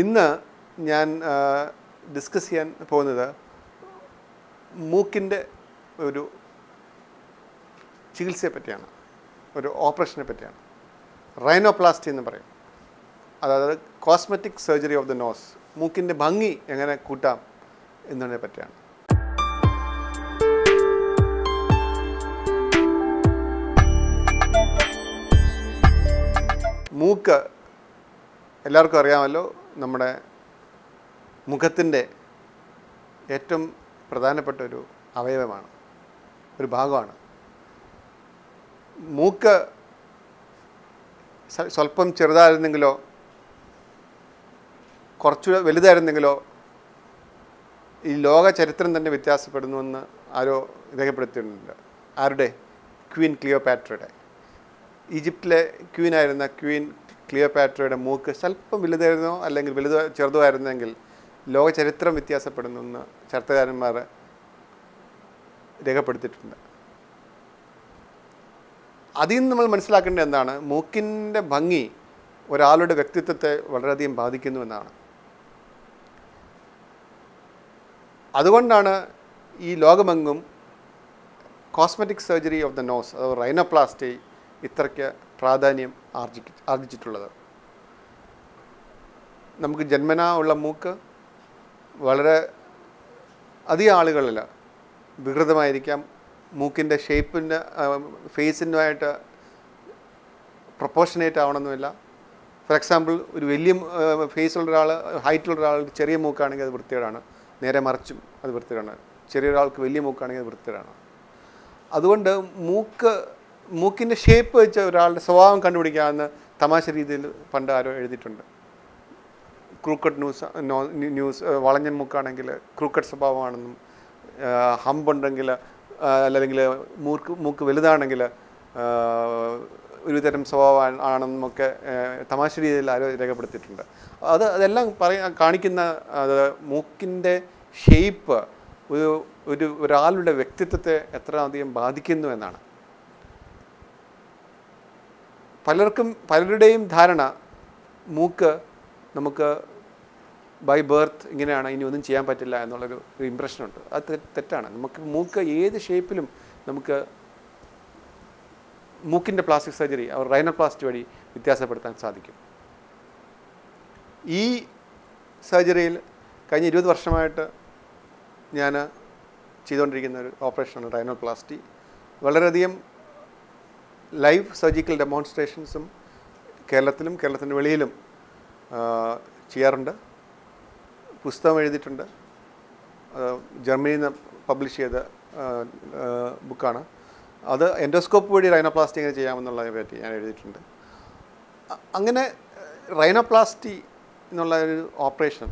ഇന്ന് ഞാൻ ഡിസ്കസ് ചെയ്യാൻ പോകുന്നത് മൂക്കിൻ്റെ ഒരു ചികിത്സയെ പറ്റിയാണ്, ഒരു ഓപ്പറേഷനെ പറ്റിയാണ്. റൈനോപ്ലാസ്റ്റി എന്ന് പറയും. അതായത് cosmetic surgery of the nose, മൂക്കിൻ്റെ ഭംഗി എങ്ങനെ കൂട്ടാം എന്നതിനെ പറ്റിയാണ്. മൂക്ക് എല്ലാവർക്കും അറിയാമല്ലോ, നമ്മുടെ മുഖത്തിൻ്റെ ഏറ്റവും പ്രധാനപ്പെട്ട ഒരു അവയവമാണ്, ഒരു ഭാഗമാണ്. മൂക്ക് സ്വല്പം ചെറുതായിരുന്നെങ്കിലോ കുറച്ച് വലുതായിരുന്നെങ്കിലോ ഈ ലോക ചരിത്രം തന്നെ വ്യത്യാസപ്പെടുന്നുവെന്ന് ആരോ രേഖപ്പെടുത്തിയിട്ടുണ്ട്. ആരുടെ? ക്വീൻ ക്ലിയോപാട്രയുടെ. ഈജിപ്തിലെ ക്വീനായിരുന്ന ക്വീൻ ക്ലിയോപാട്രയുടെ മൂക്ക് സ്വല്പം വലുതായിരുന്നോ അല്ലെങ്കിൽ ചെറുതോ ആയിരുന്നെങ്കിൽ ലോക ചരിത്രം വ്യത്യാസപ്പെടുന്നു എന്ന് ചരിത്രകാരന്മാർ രേഖപ്പെടുത്തിയിട്ടുണ്ട്. അതിൽ നിന്ന് നമ്മൾ മനസ്സിലാക്കേണ്ടത് എന്താണ്? മൂക്കിൻ്റെ ഭംഗി ഒരാളുടെ വ്യക്തിത്വത്തെ വളരെയധികം ബാധിക്കുന്നു എന്നാണ്. അതുകൊണ്ടാണ് ഈ ലോകമെങ്ങും cosmetic surgery of the nose അഥവാ റൈനോപ്ലാസ്റ്റി ഇത്രയ്ക്ക് പ്രാധാന്യം ആർജിച്ചിട്ടുള്ളത്. നമുക്ക് ജന്മനാ ഉള്ള മൂക്ക് വളരെ അധികം ആളുകളിൽ വികൃതമായിരിക്കാം. മൂക്കിൻ്റെ ഷേപ്പിൻ്റെ ഫേസിനുമായിട്ട് പ്രൊപ്പോർഷനേറ്റ് ആവണമെന്നില്ല. ഫോർ എക്സാമ്പിൾ, ഒരു വലിയ ഫേസുള്ള ഒരാൾ, ഹൈറ്റുള്ള ഒരാൾ ചെറിയ മൂക്കാണെങ്കിൽ അത് വൃത്തികേടാണ്, നേരെ മറിച്ചും അത് വൃത്തികേടാണ്. ചെറിയൊരാൾക്ക് വലിയ മൂക്കാണെങ്കിൽ അത് വൃത്തികേടാണ്. അതുകൊണ്ട് മൂക്കിൻ്റെ ഷേപ്പ് വെച്ച് ഒരാളുടെ സ്വഭാവം കണ്ടുപിടിക്കാമെന്ന് തമാശ രീതിയിൽ പണ്ട് ആരോ എഴുതിയിട്ടുണ്ട്. ക്രൂക്കഡ് ന്യൂസ്, വളഞ്ഞൻ മൂക്കാണെങ്കിൽ ക്രൂക്കഡ് സ്വഭാവമാണെന്നും ഹമ്പുണ്ടെങ്കിൽ അല്ലെങ്കിൽ മൂക്ക് വലുതാണെങ്കിൽ ഒരുതരം സ്വഭാവം ആണെന്നുമൊക്കെ തമാശ രീതിയിൽ ആരോ രേഖപ്പെടുത്തിയിട്ടുണ്ട്. അതെല്ലാം കാണിക്കുന്ന മൂക്കിൻ്റെ ഷേപ്പ് ഒരാളുടെ വ്യക്തിത്വത്തെ എത്ര അധികം ബാധിക്കുന്നു എന്നാണ്. പലരുടെയും ധാരണ മൂക്ക് നമുക്ക് ബൈ ബർത്ത് ഇങ്ങനെയാണ്, ഇനി ഒന്നും ചെയ്യാൻ പറ്റില്ല എന്നുള്ളൊരു ഇംപ്രഷനുണ്ട്. അത് തെറ്റാണ്. നമുക്ക് മൂക്ക് ഏത് ഷേപ്പിലും നമുക്ക് മൂക്കിൻ്റെ പ്ലാസ്റ്റിക് സർജറി അവർ റൈനോപ്ലാസ്റ്റി വഴി വ്യത്യാസപ്പെടുത്താൻ സാധിക്കും. ഈ സർജറിയിൽ കഴിഞ്ഞ 20 വർഷമായിട്ട് ഞാൻ ചെയ്തുകൊണ്ടിരിക്കുന്ന ഒരു ഓപ്പറേഷനാണ് റൈനോപ്ലാസ്റ്റി. വളരെയധികം ലൈവ് സർജിക്കൽ ഡെമോൺസ്ട്രേഷൻസും കേരളത്തിലും കേരളത്തിൻ്റെ വെളിയിലും ചെയ്യാറുണ്ട്. പുസ്തകം എഴുതിയിട്ടുണ്ട്. ജർമ്മനിയിൽ നിന്ന് പബ്ലിഷ് ചെയ്ത ബുക്കാണ് അത്. എൻഡോസ്കോപ്പ് വഴി റൈനോപ്ലാസ്റ്റി എങ്ങനെ ചെയ്യാമെന്നുള്ളതിനെ പറ്റി ഞാൻ എഴുതിയിട്ടുണ്ട്. അങ്ങനെ റൈനോപ്ലാസ്റ്റി എന്നുള്ള ഒരു ഓപ്പറേഷൻ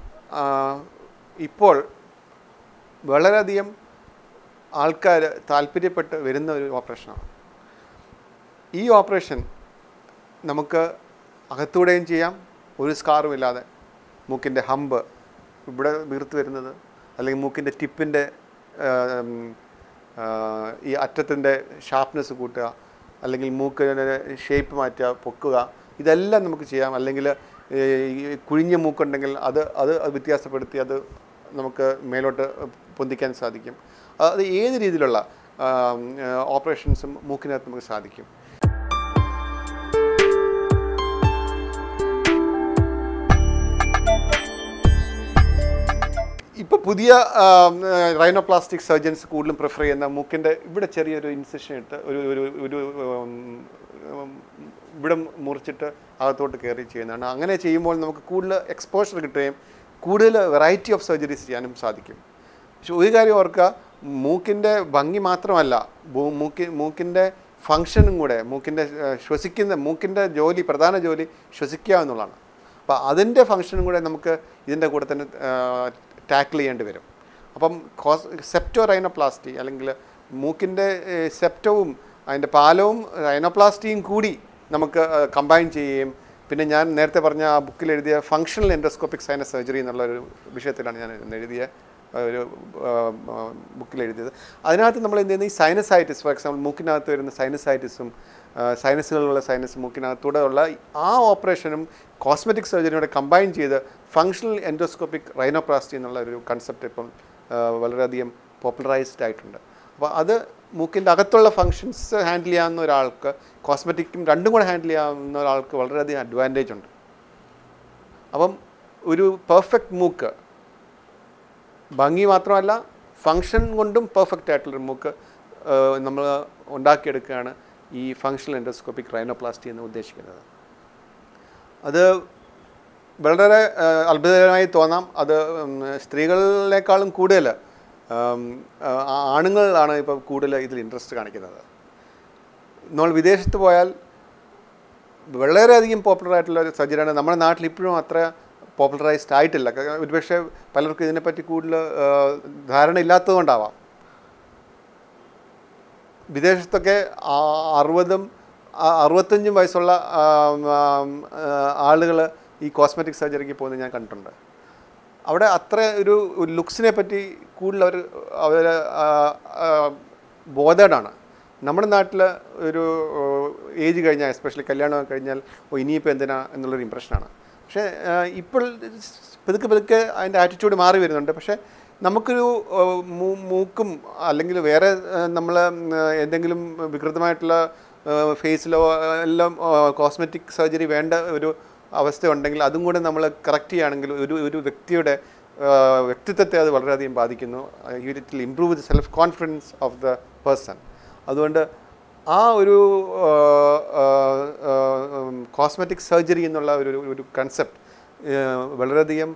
ഇപ്പോൾ വളരെയധികം ആൾക്കാർ താല്പര്യപ്പെട്ട് വരുന്ന ഒരു ഓപ്പറേഷനാണ്. ഈ ഓപ്പറേഷൻ നമുക്ക് അകത്തൂടെയും ചെയ്യാം, ഒരു സ്കാറും ഇല്ലാതെ. മൂക്കിൻ്റെ ഹമ്പ് ഇവിടെ വീർത്ത് വരുന്നത്, അല്ലെങ്കിൽ മൂക്കിൻ്റെ ടിപ്പിൻ്റെ ഈ അറ്റത്തിൻ്റെ ഷാർപ്നെസ് കൂട്ടുക, അല്ലെങ്കിൽ മൂക്കിൻ്റെ ഷേപ്പ് മാറ്റുക, പൊക്കുക, ഇതെല്ലാം നമുക്ക് ചെയ്യാം. അല്ലെങ്കിൽ കുഴിഞ്ഞ മൂക്കുണ്ടെങ്കിൽ അത് വ്യത്യാസപ്പെടുത്തി അത് നമുക്ക് മേലോട്ട് പൊന്തിക്കാൻ സാധിക്കും. അത് ഏത് രീതിയിലുള്ള ഓപ്പറേഷൻസും മൂക്കിനകത്ത് നമുക്ക് സാധിക്കും. ഇപ്പോൾ പുതിയ റൈനോപ്ലാസ്റ്റിക് സർജൻസ് കൂടുതലും പ്രിഫർ ചെയ്യുന്ന മൂക്കിൻ്റെ ഇവിടെ ചെറിയൊരു ഇൻസെഷൻ ഇട്ട് ഒരു ഇവിടെ മുറിച്ചിട്ട് അകത്തോട്ട് കയറി ചെയ്യുന്നതാണ്. അങ്ങനെ ചെയ്യുമ്പോൾ നമുക്ക് കൂടുതൽ എക്സ്പോഷർ കിട്ടുകയും കൂടുതൽ വെറൈറ്റി ഓഫ് സർജറീസ് ചെയ്യാനും സാധിക്കും. പക്ഷെ ഒരു കാര്യം ഓർക്കുക, മൂക്കിൻ്റെ ഭംഗി മാത്രമല്ല, മൂക്കിൻ്റെ ഫങ്ഷനും കൂടെ, മൂക്കിൻ്റെ ജോലി, പ്രധാന ജോലി ശ്വസിക്കുക എന്നുള്ളതാണ്. അപ്പോൾ അതിൻ്റെ ഫങ്ഷനും കൂടെ നമുക്ക് ഇതിൻ്റെ കൂടെ തന്നെ ടാക്കിൾ ചെയ്യേണ്ടി വരും. അപ്പം സെപ്റ്റോ റൈനോപ്ലാസ്റ്റി അല്ലെങ്കിൽ മൂക്കിൻ്റെ സെപ്റ്റവും അതിൻ്റെ പാലവും റൈനോപ്ലാസ്റ്റിയും കൂടി നമുക്ക് കമ്പൈൻ ചെയ്യുകയും, പിന്നെ ഞാൻ നേരത്തെ പറഞ്ഞ ആ ബുക്കിൽ എഴുതിയ ഫങ്ഷണൽ എൻഡോസ്കോപ്പിക് സൈനസ് സർജറി എന്നുള്ളൊരു വിഷയത്തിലാണ് ഞാൻ എഴുതിയ ഒരു ബുക്കിലെഴുതിയത്. അതിനകത്ത് നമ്മൾ എന്ത് ചെയ്യുന്നത്, ഈ സൈനസൈറ്റിസ്, ഫോർ എക്സാമ്പിൾ മൂക്കിനകത്ത് വരുന്ന സൈനസൈറ്റിസും സൈനസുകളുള്ള സൈനസ് മൂക്കിനകത്തൂടെയുള്ള ആ ഓപ്പറേഷനും കോസ്മെറ്റിക് സർജറിയോടെ കമ്പൈൻ ചെയ്ത് ഫങ്ഷണൽ എൻഡോസ്കോപ്പിക് റൈനോപ്ലാസ്റ്റി എന്നുള്ള ഒരു കൺസെപ്റ്റ് ഇപ്പം വളരെയധികം പോപ്പുലറൈസ്ഡ് ആയിട്ടുണ്ട്. അപ്പോൾ അത് മൂക്കിൻ്റെ അകത്തുള്ള ഫങ്ഷൻസ് ഹാൻഡിൽ ചെയ്യാവുന്ന ഒരാൾക്ക്, കോസ്മെറ്റിക്കും രണ്ടും കൂടെ ഹാൻഡിൽ ചെയ്യാവുന്ന ഒരാൾക്ക് വളരെയധികം അഡ്വാൻറ്റേജ് ഉണ്ട്. അപ്പം ഒരു പെർഫെക്റ്റ് മൂക്ക്, ഭംഗി മാത്രമല്ല ഫങ്ഷൻ കൊണ്ടും പെർഫെക്റ്റ് ആയിട്ടുള്ളൊരു മൂക്ക് നമ്മൾ ഉണ്ടാക്കിയെടുക്കുകയാണ് ഈ ഫങ്ഷണൽ എൻഡോസ്കോപ്പിക് റൈനോപ്ലാസ്റ്റി എന്ന് ഉദ്ദേശിക്കുന്നത്. അത് വളരെ അത്ഭുതകരമായി തോന്നാം. അത് സ്ത്രീകളിലേക്കാളും കൂടുതൽ ആണുങ്ങളിലാണ് ഇപ്പോൾ കൂടുതൽ ഇതിൽ ഇൻട്രസ്റ്റ് കാണിക്കുന്നത്. നമ്മൾ വിദേശത്ത് പോയാൽ വളരെയധികം പോപ്പുലറായിട്ടുള്ള ഒരു സർജറിയാണ്. നമ്മുടെ നാട്ടിൽ ഇപ്പോഴും അത്ര പോപ്പുലറൈസ്ഡ് ആയിട്ടില്ല. ഒരുപക്ഷെ പലർക്കും ഇതിനെപ്പറ്റി കൂടുതൽ ധാരണ ഇല്ലാത്തതുകൊണ്ടാവാം. വിദേശത്തൊക്കെ 60-65 വയസ്സുള്ള ആളുകൾ ഈ കോസ്മെറ്റിക് സർജറിക്ക് പോകുന്നത് ഞാൻ കണ്ടിട്ടുണ്ട്. അവിടെ അത്ര ഒരു ലുക്സിനെ പറ്റി കൂടുതൽ അവർ ബോധേഡാണ്. നമ്മുടെ നാട്ടിൽ ഒരു ഏജ് കഴിഞ്ഞാൽ, എസ്പെഷ്യലി കല്യാണം കഴിഞ്ഞാൽ, ഇനിയിപ്പോൾ എന്തിനാ എന്നുള്ളൊരു ഇമ്പ്രഷനാണ്. പക്ഷേ ഇപ്പോൾ പതുക്കെ പതുക്കെ അതിൻ്റെ ആറ്റിറ്റ്യൂഡ് മാറി വരുന്നുണ്ട്. പക്ഷേ നമുക്കൊരു മൂക്കും അല്ലെങ്കിൽ വേറെ നമ്മൾ എന്തെങ്കിലും വികൃതമായിട്ടുള്ള ഫേസിലോ എല്ലാം കോസ്മെറ്റിക് സർജറി വേണ്ട ഒരു അവസ്ഥ ഉണ്ടെങ്കിൽ അതും കൂടെ നമ്മൾ കറക്റ്റ് ചെയ്യുകയാണെങ്കിൽ ഒരു വ്യക്തിയുടെ വ്യക്തിത്വത്തെ അത് വളരെയധികം ബാധിക്കുന്നു. It will improve the self confidence of the person. അതുകൊണ്ട് ആ ഒരു കോസ്മെറ്റിക് സർജറി എന്നുള്ള ഒരു കൺസെപ്റ്റ് വളരെയധികം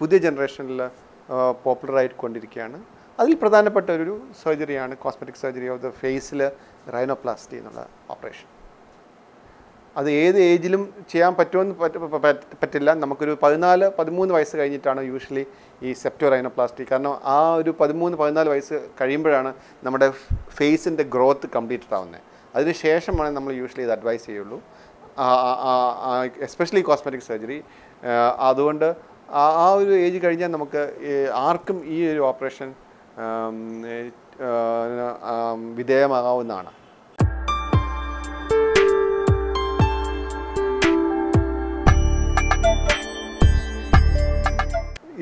പുതിയ ജനറേഷനിൽ പോപ്പുലറായിക്കൊണ്ടിരിക്കുകയാണ്. അതിൽ പ്രധാനപ്പെട്ട ഒരു സർജറിയാണ് കോസ്മെറ്റിക് സർജറി ഓഫ് ദ ഫേസിൽ റൈനോപ്ലാസ്റ്റി എന്നുള്ള ഓപ്പറേഷൻ. അത് ഏത് ഏജിലും ചെയ്യാൻ പറ്റുമെന്ന് പറ്റില്ല. നമുക്കൊരു 14-13 വയസ്സ് കഴിഞ്ഞിട്ടാണ് യൂഷ്വലി ഈ സെപ്റ്റോ റൈനോപ്ലാസ്റ്റി. കാരണം ആ ഒരു 13-14 വയസ്സ് കഴിയുമ്പോഴാണ് നമ്മുടെ ഫേസിൻ്റെ ഗ്രോത്ത് കംപ്ലീറ്റഡ് ആവുന്നത്. അതിന് ശേഷമാണ് നമ്മൾ യൂഷ്വലി ഇത് അഡ്വൈസ് ചെയ്യുള്ളൂ, എസ്പെഷ്യലി കോസ്മെറ്റിക് സർജറി. അതുകൊണ്ട് ആ ഒരു ഏജ് കഴിഞ്ഞാൽ നമുക്ക് ആർക്കും ഈ ഒരു ഓപ്പറേഷൻ വിധേയമാകാവുന്നതാണ്.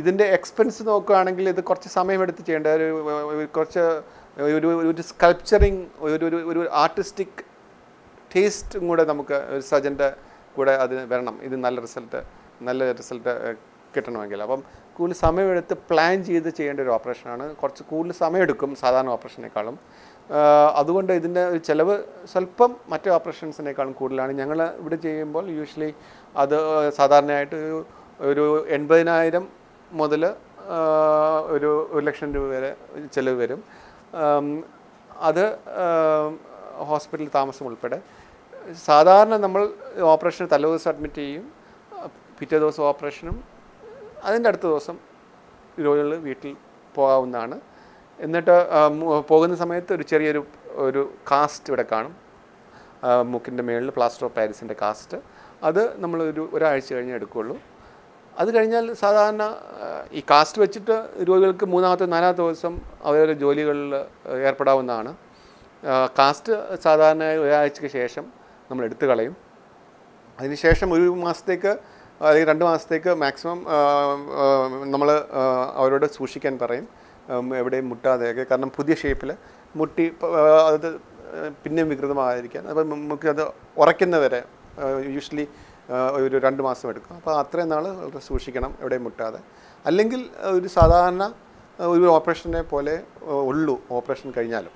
ഇതിൻ്റെ എക്സ്പെൻസ് നോക്കുകയാണെങ്കിൽ ഇത് കുറച്ച് സമയമെടുത്ത് ചെയ്യേണ്ട ഒരു സ്കൾപ്ചറിങ്, ഒരു ആർട്ടിസ്റ്റിക് ടേസ്റ്റും കൂടെ നമുക്ക് ഒരു സർജൻ്റെ കൂടെ അത് വരണം. ഇത് നല്ല റിസൾട്ട് കിട്ടണമെങ്കിൽ അപ്പം കൂടുതൽ സമയമെടുത്ത് പ്ലാൻ ചെയ്ത് ചെയ്യേണ്ട ഒരു ഓപ്പറേഷനാണ്. കുറച്ച് കൂടുതൽ സമയമെടുക്കും സാധാരണ ഓപ്പറേഷനേക്കാളും. അതുകൊണ്ട് ഇതിൻ്റെ ഒരു ചിലവ് സ്വല്പം മറ്റ് ഓപ്പറേഷൻസിനേക്കാളും കൂടുതലാണ്. ഞങ്ങൾ ഇവിടെ ചെയ്യുമ്പോൾ യൂഷ്വലി അത് സാധാരണയായിട്ട് ഒരു 80,000 മുതൽ 1,00,000 രൂപ വരെ ചിലവ് വരും. അത് ഹോസ്പിറ്റലിൽ താമസം ഉൾപ്പെടെ. സാധാരണ നമ്മൾ ഓപ്പറേഷന് തലേദിവസം അഡ്മിറ്റ് ചെയ്യും, പിറ്റേ ദിവസം ഓപ്പറേഷനും അതിൻ്റെ അടുത്ത ദിവസം രോഗികൾ വീട്ടിൽ പോകാവുന്നതാണ്. എന്നിട്ട് പോകുന്ന സമയത്ത് ഒരു ചെറിയൊരു കാസ്റ്റ് ഇവിടെ കാണും, മൂക്കിൻ്റെ മേളിൽ പ്ലാസ്റ്റർ ഓഫ് പാരീസിൻ്റെ കാസ്റ്റ്. അത് നമ്മളൊരു ഒരാഴ്ച കഴിഞ്ഞേ എടുക്കുകയുള്ളൂ. അത് കഴിഞ്ഞാൽ സാധാരണ ഈ കാസ്റ്റ് വെച്ചിട്ട് രോഗികൾക്ക് 3-4 ദിവസം അവരുടെ ജോലികളിൽ ഏർപ്പെടാവുന്നതാണ്. കാസ്റ്റ് സാധാരണ ഒരാഴ്ചയ്ക്ക് ശേഷം നമ്മൾ എടുത്തു കളയും. അതിനുശേഷം 1 മാസത്തേക്ക് അല്ലെങ്കിൽ 2 മാസത്തേക്ക് മാക്സിമം നമ്മൾ അവരോട് സൂക്ഷിക്കാൻ പറയും, എവിടെയും മുട്ടാതെയൊക്കെ. കാരണം പുതിയ ഷേപ്പിൽ മുട്ടി അത് പിന്നെയും വികൃതമായിരിക്കാൻ. അപ്പം നമുക്ക് അത് ഉറയ്ക്കുന്നവരെ യൂഷ്വലി ഒരു 2 മാസം എടുക്കും. അപ്പോൾ അത്രയും നാൾ വളരെ സൂക്ഷിക്കണം, എവിടെയും മുട്ടാതെ. അല്ലെങ്കിൽ ഒരു സാധാരണ ഒരു ഓപ്പറേഷനെ പോലെ ഉള്ളൂ ഓപ്പറേഷൻ കഴിഞ്ഞാലും.